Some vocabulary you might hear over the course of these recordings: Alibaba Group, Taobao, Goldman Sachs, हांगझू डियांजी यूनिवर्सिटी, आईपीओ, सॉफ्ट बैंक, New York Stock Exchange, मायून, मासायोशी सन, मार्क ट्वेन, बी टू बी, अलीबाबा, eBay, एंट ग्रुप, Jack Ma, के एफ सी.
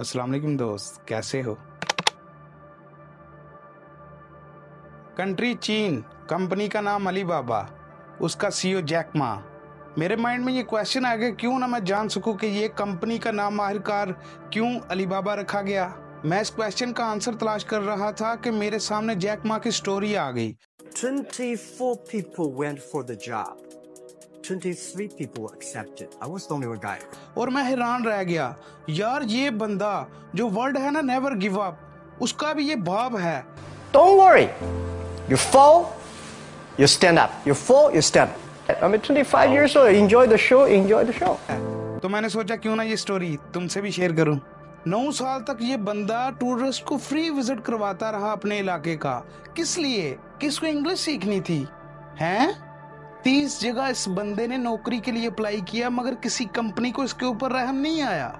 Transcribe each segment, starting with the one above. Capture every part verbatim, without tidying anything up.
अस्सलाम वालेकुम दोस्त, कैसे हो? कंट्री चीन, कंपनी का नाम अलीबाबा, उसका सीईओ जैक मा। मेरे माइंड में ये क्वेश्चन आ गया क्यों ना मैं जान सकूं कि ये कंपनी का नाम आखिरकार क्यों अलीबाबा रखा गया। मैं इस क्वेश्चन का आंसर तलाश कर रहा था कि मेरे सामने जैक मा की स्टोरी आ गई। twenty-four people went for the job. twenty-three people accepted. I was the only one guy. और मैं हैरान रह गया, यार ये बंदा जो वर्ड है ना नेवर गिव अप, उसका भी ये भाव है। Don't worry. You fall, you stand up. You fall, you stand up. I'm twenty-five years old. Enjoy the show. Enjoy the show. तो मैंने सोचा क्यों ना ये स्टोरी तुमसे भी शेयर करूं। नौ साल तक ये बंदा टूरिस्ट को फ्री विजिट करवाता रहा अपने इलाके का। किस लिए? किसको इंग्लिश सीखनी थी? हैं? तीस जगह इस बंदे ने नौकरी के लिए अप्लाई किया, मगर किसी कंपनी को इसके ऊपर रहम नहीं आया।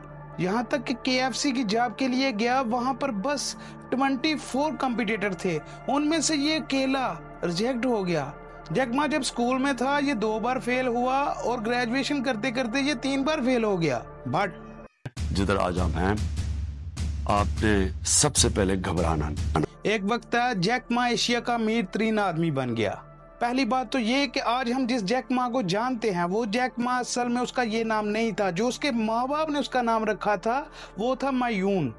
यहाँ तक कि के एफ सी की जॉब के लिए गया, वहाँ पर बस चौबीस कंपटीटर थे, उनमें से ये अकेला रिजेक्ट हो गया। जैक मा जब स्कूल में था ये दो बार फेल हुआ और ग्रेजुएशन करते करते ये तीन बार फेल हो गया। बट जिधर आज हम हैं, आपने सबसे पहले घबराना। एक वक्त जैक मा एशिया का अमीर तरीन आदमी बन गया। पहली बात तो ये कि आज हम जिस जैक मा को जानते हैं, वो जैक मा असल में उसका ये नाम नहीं था जो उसके माँ बाप ने उसका नाम रखा था, वो था मायून।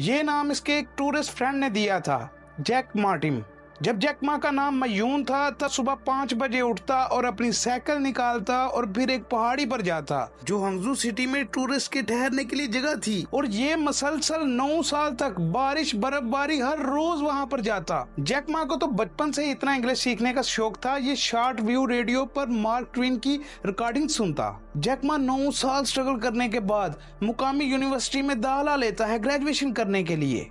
ये नाम इसके एक टूरिस्ट फ्रेंड ने दिया था, जैक मार्टिन। जब जैक मा का नाम मायून था तब सुबह पाँच बजे उठता और अपनी साइकिल निकालता और फिर एक पहाड़ी पर जाता जो हंगजू सिटी में टूरिस्ट के ठहरने के लिए जगह थी, और ये मसलसल नौ साल तक बारिश बर्फबारी हर रोज वहाँ पर जाता। जैक मा को तो बचपन से इतना इंग्लिश सीखने का शौक था, ये शॉर्ट व्यू रेडियो पर मार्क ट्वेन की रिकॉर्डिंग सुनता। जैक मा नौ साल स्ट्रगल करने के बाद मुकामी यूनिवर्सिटी में दाखिला लेता है ग्रेजुएशन करने के लिए,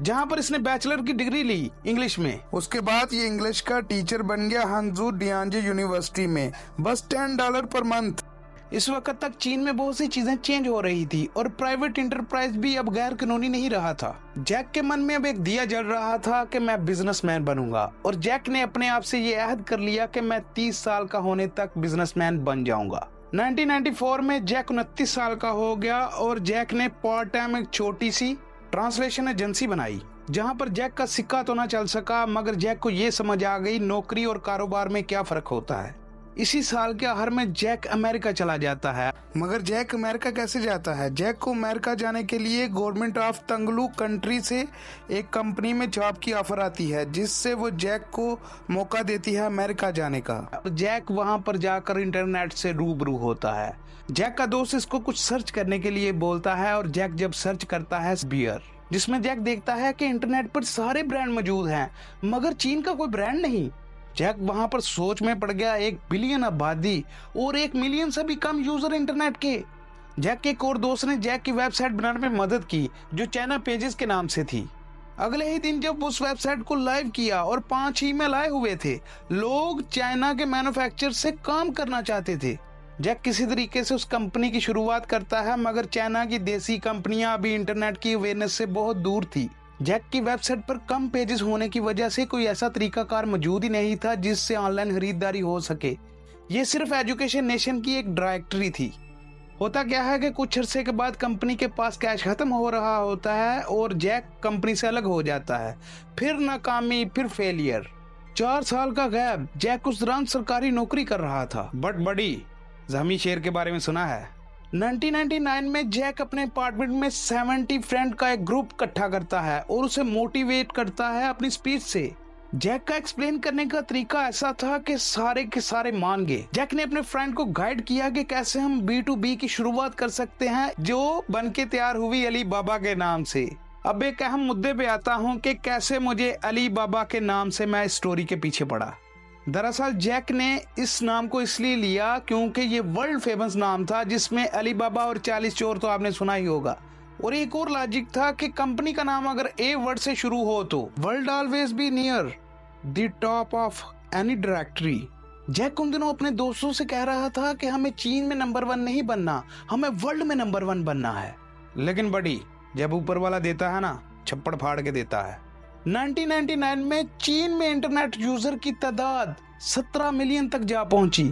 जहाँ पर इसने बैचलर की डिग्री ली इंग्लिश में। उसके बाद ये इंग्लिश का टीचर बन गया हांगझू डियांजी यूनिवर्सिटी में, बस टेन डॉलर पर मंथ। इस वक्त तक चीन में बहुत सी चीजें चेंज हो रही थी और प्राइवेट इंटरप्राइज भी अब गैर कानूनी नहीं रहा था। जैक के मन में अब एक दिया जल रहा था कि मैं बिजनेसमैन बनूंगा, और जैक ने अपने आप से ये अहद कर लिया कि मैं तीस साल का होने तक बिजनेसमैन बन जाऊंगा। नाइनटीन नाइंटी फोर में जैक उनतीस साल का हो गया और जैक ने पार्ट टाइम एक छोटी सी ट्रांसलेशन एजेंसी बनाई, जहां पर जैक का सिक्का तो ना चल सका, मगर जैक को ये समझ आ गई नौकरी और कारोबार में क्या फर्क होता है। इसी साल के आखिर में जैक अमेरिका चला जाता है। मगर जैक अमेरिका कैसे जाता है? जैक को अमेरिका जाने के लिए गवर्नमेंट ऑफ तंगलू कंट्री से एक कंपनी में जॉब की ऑफर आती है, जिससे वो जैक को मौका देती है अमेरिका जाने का। जैक वहां पर जाकर इंटरनेट से रूबरू होता है। जैक का दोस्त इसको कुछ सर्च करने के लिए बोलता है, और जैक जब सर्च करता है बियर, जिसमें जैक देखता है कि इंटरनेट पर सारे ब्रांड मौजूद हैं मगर चीन का कोई ब्रांड नहीं। जैक वहां पर सोच में पड़ गया, एक बिलियन आबादी और एक मिलियन से भी कम यूजर इंटरनेट के। जैक के एक और दोस्त ने जैक की वेबसाइट बनाने में मदद की जो चाइना पेजेस के नाम से थी। अगले ही दिन जब उस वेबसाइट को लाइव किया और पांच ईमेल आए हुए थे, लोग चाइना के मैन्युफैक्चरर से काम करना चाहते थे। जैक किसी तरीके से उस कंपनी की शुरुआत करता है, मगर चाइना की देसी कंपनियां अभी इंटरनेट की अवेयरनेस से बहुत दूर थी। जैक की वेबसाइट पर कम पेजेस होने की वजह से कोई ऐसा तरीकाकार मौजूद ही नहीं था जिससे ऑनलाइन खरीदारी हो सके। ये सिर्फ एजुकेशन नेशन की एक डायरेक्टरी थी। होता क्या है कि कुछ अरसे के बाद कंपनी के पास कैश खत्म हो रहा होता है और जैक कंपनी से अलग हो जाता है। फिर नाकामी, फिर फेलियर। चार साल का गैप। जैक उस दौरान सरकारी नौकरी कर रहा था। बट बड़ी जमी शेर के बारे में सुना है? नाइनटीन नाइंटी नाइन में जैक अपने अपार्टमेंट में सत्तर फ्रेंड का एक ग्रुप इकट्ठा करता है और उसे मोटिवेट करता है अपनी स्पीच से। जैक का एक्सप्लेन करने का तरीका ऐसा था कि सारे के सारे मान गए। जैक ने अपने फ्रेंड को गाइड किया कि कैसे हम बी टू बी की शुरुआत कर सकते हैं, जो बनके तैयार हुई अलीबाबा के नाम से। अब एक अहम मुद्दे पे आता हूँ कि कैसे मुझे अलीबाबा के नाम से मैं स्टोरी के पीछे पड़ा। दरअसल जैक ने इस नाम को इसलिए लिया क्योंकि ये वर्ल्ड फेमस नाम था, जिसमें अलीबाबा और चालीस चोर तो आपने सुना ही होगा, और एक और लॉजिक था कि कंपनी का नाम अगर ए वर्ड से शुरू हो तो world always be near the top of any directory. Jack उन दिनों अपने दोस्तों से कह रहा था कि हमें चीन में नंबर वन नहीं बनना, हमें वर्ल्ड में नंबर वन बनना है। लेकिन बड़ी जब ऊपर वाला देता है ना, छप्पड़ फाड़ के देता है। नाइनटीन नाइंटी नाइन में चीन में इंटरनेट यूजर की तादाद सत्रह मिलियन तक जा पहुंची।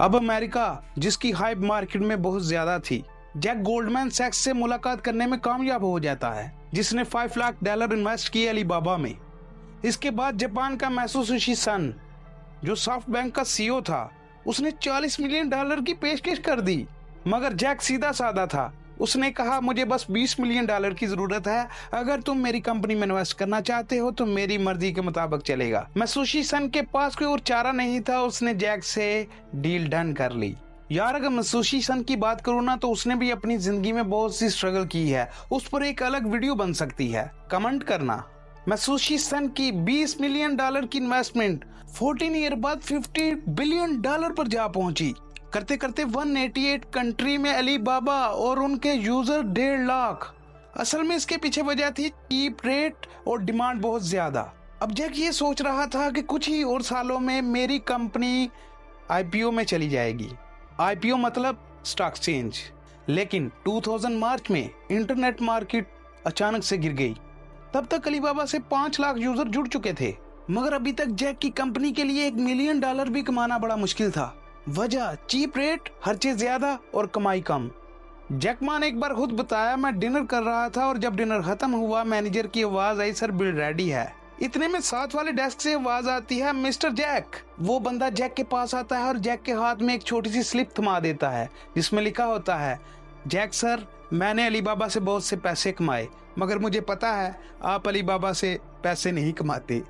अब अमेरिका, जिसकी हाइप मार्केट में बहुत ज्यादा थी, जैक गोल्डमैन सैक्स से मुलाकात करने में कामयाब हो जाता है, जिसने पाँच लाख डॉलर इन्वेस्ट किए अलीबाबा में। इसके बाद जापान का मासायोशी सन, जो सॉफ्ट बैंक का सीईओ था, उसने चालीस मिलियन डॉलर की पेशकश कर दी, मगर जैक सीधा साधा था। उसने कहा, मुझे बस बीस मिलियन डॉलर की जरूरत है, अगर तुम मेरी कंपनी में इन्वेस्ट करना चाहते हो तो मेरी मर्जी के मुताबिक चलेगा। मासायोशी सन के पास कोई और चारा नहीं था, उसने जैक से डील डन कर ली। यार, अगर मासायोशी सन की बात करूँ ना, तो उसने भी अपनी जिंदगी में बहुत सी स्ट्रगल की है, उस पर एक अलग वीडियो बन सकती है, कमेंट करना। मासायोशी सन की बीस मिलियन डॉलर की इन्वेस्टमेंट चौदह ईयर बाद पचास बिलियन डॉलर पर जा पहुंची। करते करते एक सौ अट्ठासी कंट्री में अलीबाबा और उनके यूजर डेढ़ लाख। असल में इसके पीछे वजह थी चीप रेट और डिमांड बहुत ज्यादा। अब जैक ये सोच रहा था कि कुछ ही और सालों में मेरी कंपनी आईपीओ में चली जाएगी, आईपीओ मतलब स्टॉक एक्सचेंज। लेकिन दो हज़ार मार्च में इंटरनेट मार्केट अचानक से गिर गई। तब तक अलीबाबा से पांच लाख यूजर जुड़ चुके थे, मगर अभी तक जैक की कंपनी के लिए एक मिलियन डॉलर भी कमाना बड़ा मुश्किल था। वजह चीप रेट, खर्चे ज्यादा और कमाई कम। जैक मा ने एक बार खुद बताया, मैं डिनर कर रहा था और जब डिनर खत्म हुआ मैनेजर की आवाज आई, सर बिल रेडी है। इतने में साथ वाले डेस्क से आवाज आती है, मिस्टर जैक। वो बंदा जैक के पास आता है और जैक के हाथ में एक छोटी सी स्लिप थमा देता है, जिसमें लिखा होता है, जैक सर, मैंने अलीबाबा से बहुत से पैसे कमाए, मगर मुझे पता है आप अलीबाबा से पैसे नहीं कमाते।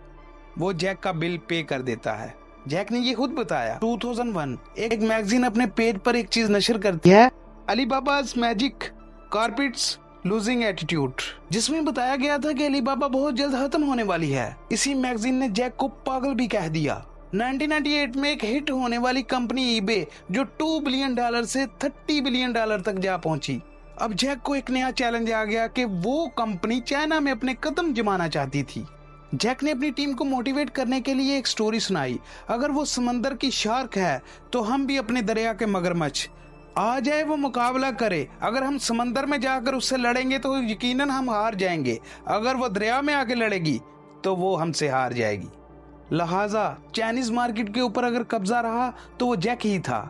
वो जैक का बिल पे कर देता है। जैक ने ये खुद बताया। दो हज़ार एक एक मैगजीन अपने पेज पर एक चीज नशर करती है, Alibaba's magic carpets losing attitude, जिसमें बताया गया था कि अलीबाबा बहुत जल्द खत्म होने वाली है। इसी मैगजीन ने जैक को पागल भी कह दिया। उन्नीस सौ अट्ठानवे में एक हिट होने वाली कंपनी ईबे, जो दो बिलियन डॉलर से तीस बिलियन डॉलर तक जा पहुंची। अब जैक को एक नया चैलेंज आ गया कि वो कंपनी चाइना में अपने कदम जमाना चाहती थी। जैक ने अपनी टीम को मोटिवेट करने के लिए एक स्टोरी सुनाई, अगर वो समंदर की शार्क है तो हम भी अपने दरिया के मगरमच्छ। आ जाए वो मुकाबला करे, अगर हम समंदर में जाकर उससे लड़ेंगे तो यकीनन हम हार जाएंगे, अगर वो दरिया में आके लड़ेगी तो वो हमसे हार जाएगी। लिहाजा चाइनीज मार्केट के ऊपर अगर कब्जा रहा तो वो जैक ही था।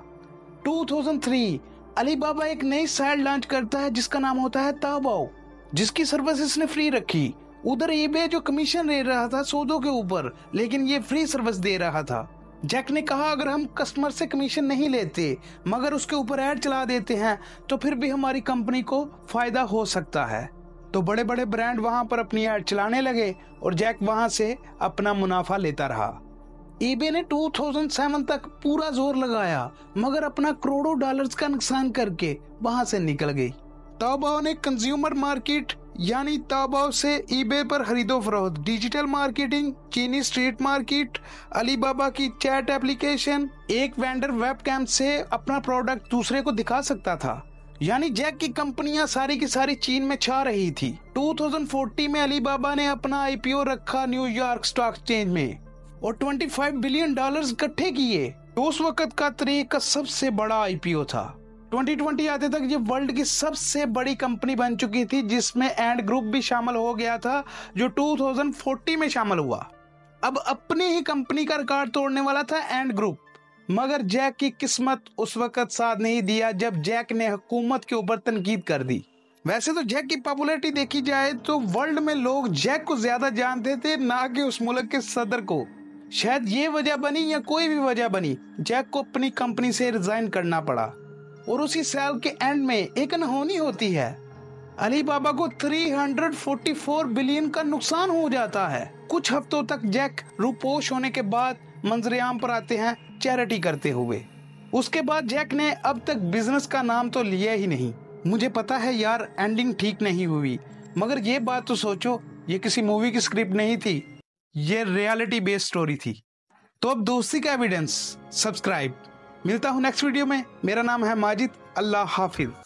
दो हज़ार तीन अलीबाबा एक नई साइट लॉन्च करता है जिसका नाम होता है ताओबाओ, जिसकी सर्विस इसने फ्री रखी। उधर ईबे जो कमीशन ले रहा था सौदों के ऊपर, लेकिन ये फ्री सर्विस दे रहा था। जैक ने कहा, अगर हम कस्टमर से कमीशन नहीं लेते मगर उसके ऊपर ऐड चला देते हैं तो फिर भी हमारी कंपनी को फायदा हो सकता है। तो बड़े बड़े ब्रांड वहां पर अपनी ऐड चलाने लगे और जैक वहां से अपना मुनाफा लेता रहा। ईबे ने दो हज़ार सात तक पूरा जोर लगाया, मगर अपना करोड़ों डॉलर्स का नुकसान करके वहां से निकल गई। ताओबाओ ने कंज्यूमर मार्केट यानी ताओबाओ से ईबे पर खरीदो फरोख्त, डिजिटल मार्केटिंग, चीनी स्ट्रीट मार्केट, अलीबाबा की चैट एप्लीकेशन। एक वेंडर वेबकैम से अपना प्रोडक्ट दूसरे को दिखा सकता था, यानी जैक की कंपनियां सारी की सारी चीन में छा रही थी। दो हज़ार चालीस में अलीबाबा ने अपना आईपीओ रखा न्यूयॉर्क स्टॉक एक्सचेंज में और पच्चीस बिलियन डॉलर्स इकट्ठे किए। उस वक्त का तारीख का सबसे बड़ा आईपीओ था। दो हज़ार बीस आते तक ये वर्ल्ड की सबसे बड़ी कंपनी बन चुकी थी, जिसमें एंट ग्रुप भी शामिल हो गया था, जो दो हज़ार चालीस में शामिल हुआ। अब अपनी ही कंपनी का रिकॉर्ड तोड़ने वाला था एंट ग्रुप, मगर जैक की किस्मत उस वक्त साथ नहीं दिया जब जैक ने हुकूमत के ऊपर तनकीद कर दी। वैसे तो जैक की पॉपुलैरिटी देखी जाए तो वर्ल्ड में लोग जैक को ज्यादा जानते थे, ना कि उस मुल्क के सदर को। शायद ये वजह बनी या कोई भी वजह बनी, जैक को अपनी कंपनी से रिजाइन करना पड़ा और उसी साल के एंड में एक अनहोनी होती है। अलीबाबा को तीन सौ चौवालीस बिलियन का नुकसान हो जाता है। कुछ हफ्तों तक जैक रूपोश होने के बाद मंजरेआम पर आते हैं चैरिटी करते हुए। उसके बाद जैक ने अब तक बिजनेस का नाम तो लिया ही नहीं। मुझे पता है यार, एंडिंग ठीक नहीं हुई, मगर ये बात तो सोचो, ये किसी मूवी की स्क्रिप्ट नहीं थी, ये रियलिटी बेस्ड स्टोरी थी। तो अब दोस्ती का एविडेंस, सब्सक्राइब। मिलता हूँ नेक्स्ट वीडियो में। मेरा नाम है माजिद, अल्लाह हाफिज।